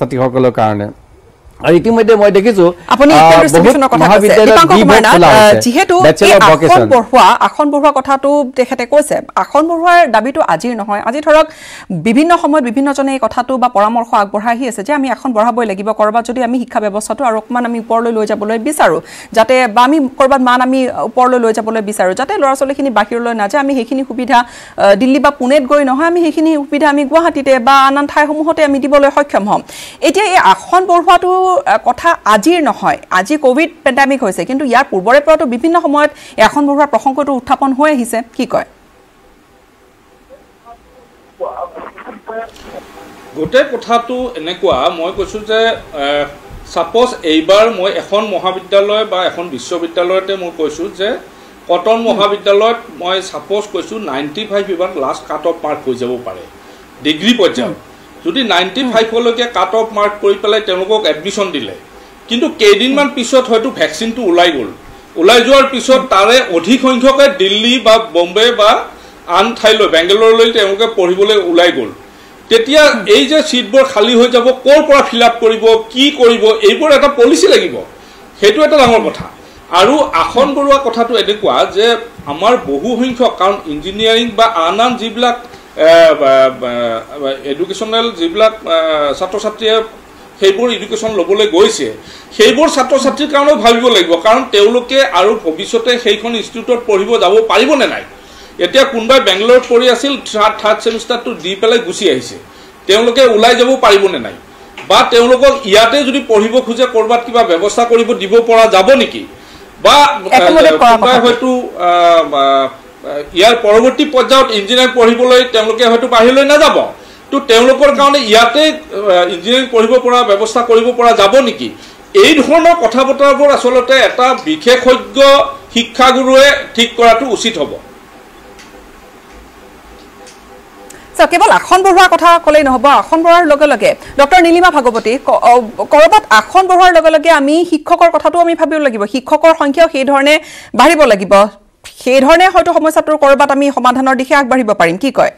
ছাত্ৰসকলৰ কাৰণে আৰু ইতিমধ্যে মই দেখিছো আপুনি ইন্টাৰনেট ডিস্ট্ৰিবিউশনৰ কথা কৈছে দীপাংকৰ কুমাৰ নাথ যিহেতু আখন বঢ়োৱা কথাটো তেখেতে কৈছে আখন বঢ়োৱাৰ দাবীটো আজিৰ নহয় আজি ধৰক বিভিন্ন সময়ত বিভিন্ন জনে এই কথাটো বা পৰামৰ্শ আগবঢ়াই আহিছে যে আমি আখন বঢ়াবই লাগিব কৰবা যদি আমি শিক্ষা ব্যৱস্থাটো আৰু অকমান আমি ওপৰলৈ লৈ যাবলৈ বিচাৰো যাতে বা আমি কৰবা মান আমি ওপৰলৈ লৈ যাবলৈ বিচাৰো যাতে ল'ৰাছলেখিনি বাহিৰলৈ না যায় আমি হেখিনি সুবিধা দিল্লী বা পুনেত গৈ নহয় আমি হেখিনি সুবিধা আমি গুৱাহাটীতে বা আনন্দ ঠাইসমূহতে আমি দিবলৈ সক্ষম হ'ম এতিয়া এই আখন বঢ়োৱাটো কথা আজিৰ নহয় আজি কোভিড পেণ্ডেমিক হৈছে কিন্তু ইয়াৰ পূৰ্বৰে পৰা তো বিভিন্ন সময়ত এখন বঢ়োৱা প্ৰসংগটো উত্থাপন হৈ আহিছে কি কয় গোটে কথাটো এনেকুৱা মই কৈছো যে সাপোজ এইবাৰ মই এখন মহাবিদ্যালয় বা এখন বিশ্ববিদ্যালয়তে মই কৈছো যে কটন মহাবিদ্যালয়ত মই সাপোজ কৈছো 95 even last cut off mark হৈ যাব পাৰে ডিগ্ৰী পৰ্যন্ত যদি 95 লকে কাট অফ মাৰ্ক কৰি পেলাই তেওঁলোকক এডমিশন দিলে কিন্তু কেইদিনমান পিছত হয়তো ভ্যাকসিনটো উলাই গল উলাই যোৱাৰ পিছত তাৰে অধিক সংখ্যক দিল্লী বা বম্বে বা আন ঠাইলৈ বেঙ্গালুৰুলৈ তেওঁলোকে পঢ়িবলৈ উলাই গল তেতিয়া এই যে সিটবোৰ খালি হৈ যাব কৰ পৰা ফিলআপ কৰিব কি কৰিব এইবোৰ এটা পলিসি লাগিব সেইটো এটা ডাঙৰ কথা আৰু আখন বৰুৱা কথাটো এনেকুৱা যে আমাৰ বহু সংখ্যক কাৰণ ইঞ্জিনিয়াৰিং বা আন আন যিবিলাক এডুকেশনাল যিবিলাক ছাত্ৰ ছাত্ৰীয়ে সেইবোৰ এডুকেশন লবলৈ গৈছে সেইবোৰ ছাত্ৰ ছাত্ৰীৰ কাৰণে ভাবিব লাগিব কাৰণ তেওঁলোকে আৰু ভৱিষ্যতে সেইখন ইনষ্টিটিউটত পঢ়িব যাব পাৰিব নে নাই এতিয়া কোনবাই বেঙ্গালুৰুত পঢ়ি আছিল থাৰ্ড সেমিস্টাৰটো দি পেলাই গুচি আহিছে তেওঁলোকে উলাই যাব পাৰিব নে নাই বা তেওঁলোকক ইয়াতে যদি পঢ়িব খোজে কৰবাত কিবা ব্যৱস্থা কৰিব দিব পৰা যাব নেকি বা হয়তো ইয়াৰ পৰৱৰ্তী পৰ্যায়ত ইঞ্জিনিয়াৰিং পঢ়িবলৈ তেওঁলোকে হয়তো বাহিৰলৈ না যাব তো তেওঁলোকৰ কাৰণে ইয়াতে ইঞ্জিনিয়াৰিং পঢ়িব পৰা ব্যৱস্থা কৰিব পৰা যাব নেকি এই ধৰণৰ কথাবতৰাবোৰ আসলতে এটা বিশেষজ্ঞ শিক্ষাগুৰুৱে ঠিক কৰাটো উচিত হ'ব কেবল আখন বঢ়োৱাৰ কথা কলেই নহব আখন বঢ়োৱাৰ লগে লগে ডক্টৰ নীলিমা ভাগৱতী কৰবাত আখন বঢ়োৱাৰ লগে লগে আমি শিক্ষকৰ কথাটো আমি ভাবিব লাগিব শিক্ষকৰ সংখ্যাও সেই ধৰণে বাঢ়িব লাগিব সেই ধৰণে হয়তো সমস্যাটোৰ কৰবাত আমি সমাধানৰ দিশে আগবাঢ়িব পাৰিম কি কয়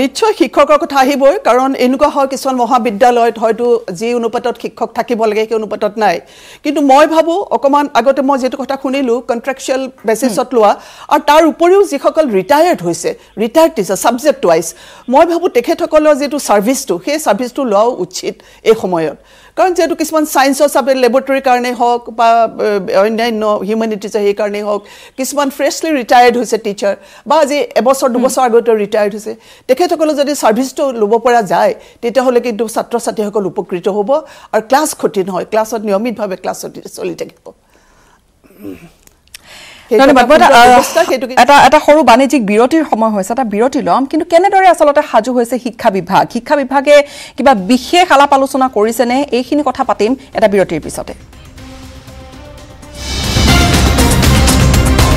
নিশ্চয় শিক্ষকৰ কথা আহিবই কাৰণ এনেকুৱা হয় কিছুমান মহাবিদ্যালয়ত হয়তো যি অনুপাতত শিক্ষক থাকিব লাগে সেই অনুপাতত নাই কিন্তু মই ভাবো অকমান আগতে মই যেটো কথা শুনিলো কন্ট্ৰাকচুৱেল বেসিছত লোৱা আৰু তাৰ উপৰিও যিসকল ৰিটায়াৰ্ড হৈছে ৰিটায়াৰ্ড টিচাৰ সাবজেক্ট ওয়াইজ মই ভাবো তেখেতসকলৰ যেটো সাৰ্ভিসটো সেই সাৰ্ভিসটো লোৱাও উচিত এই সময়ত কাৰণ যেটো কিছুমান সায়েন্সৰ সাব ল্যাবৰেটৰীৰ কাৰণে হওক বা অন্যান্য হিউম্যানিটিজৰ এই কাৰণে হওক কিছুমান ফ্ৰেছলি ৰিটায়াৰ্ড হৈছে টিচাৰ বা যে এবছৰ দুবছৰ আগতে ৰিটায়াৰ্ড হৈছে তেখেতসকল যদি সাৰ্ভিসটো লব পৰা যায় তেতিয়া হলে কিন্তু ছাত্ৰ ছাত্ৰীসকল উপকৃত হ'ব আৰু ক্লাছ ক্ষতি নহয় ক্লাছত নিয়মিতভাৱে ক্লাছ চলি থাকিব এটা সৰু বাণিজ্যিক বিৰতিৰ সময় হৈছে এটা বিৰতি লম কিন্তু কেনেদৰে আসলতে হাজু হৈছে শিক্ষা বিভাগে কিবা বিশেষ আলাপ আলোচনা কৰিছেনে এইখিনি কথা পাতিম এটা বিৰতিৰ পিছতে